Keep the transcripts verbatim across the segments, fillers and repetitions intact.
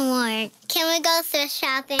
homework. Can we go thrift shopping?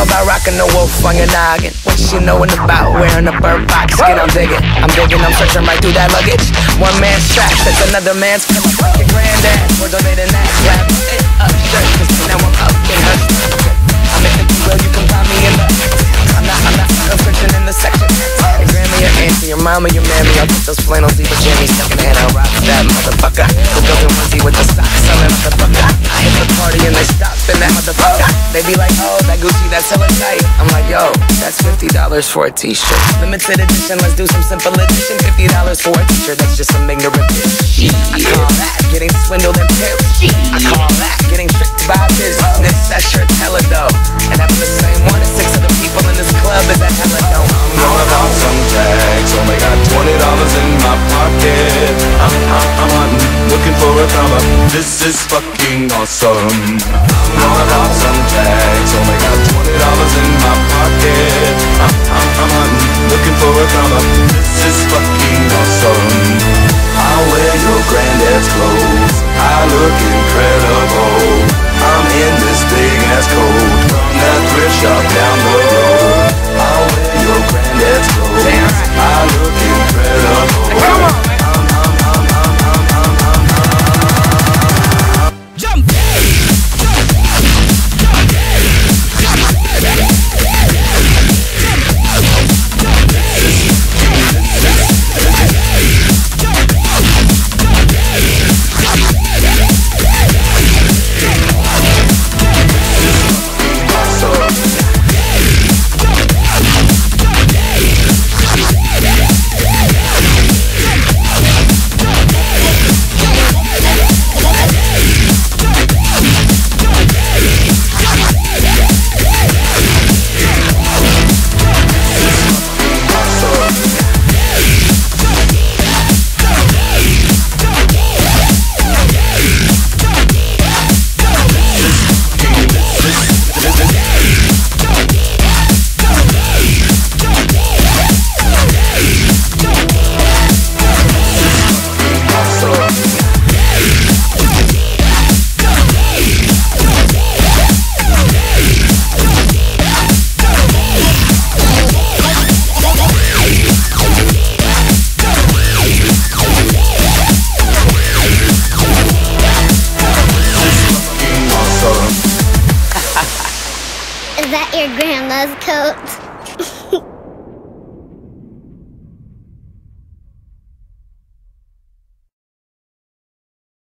About rocking the wolf on your noggin. What she knowin' about wearing a bird box? Get on digging, I'm digging, I'm searching right through that luggage. One man's trash, that's another man's fucking granddad. We're donating that rap it up shirt, cause now I'm up in her. I'm in the well, you can find me in the. I'm not, I'm not, I'm searching in the section. Your grandma, your auntie, your mama, your mammy. I'll put those flannels, leave a jammy, second hand, I'll rock that motherfucker. The building onesie with the socks on that motherfucker. I hit the party and they stop in that motherfucker. They be like, oh, that Gucci, that's hella tight. I'm like, yo, that's fifty dollars for a t-shirt. Limited edition, let's do some simple edition. fifty dollars for a t-shirt, that's just some ignorant bitch. I call that getting swindled and pimped. I call that getting tricked by a business. That shirt's hella dope. And that's the same one as six other people in this club. Is that hella dope? I'm going on some tags, only got twenty dollars in my pocket. I'm, I'm, I'm hunting, looking for a comma. This is fucking awesome. I'm going on some tags, only got twenty dollars in my pocket. I'm, I'm, I'm hunting, looking for a comma. This is fucking awesome. I wear your granddad's clothes, I look incredible. I'm in this big ass coat from that thrift shop down the road. I wear your granddad's clothes, I look incredible. Come on, man. I'm, I'm, I'm, I'm, I'm, I'm, I'm, I'm, I'm. Jump! Is that your grandma's coat?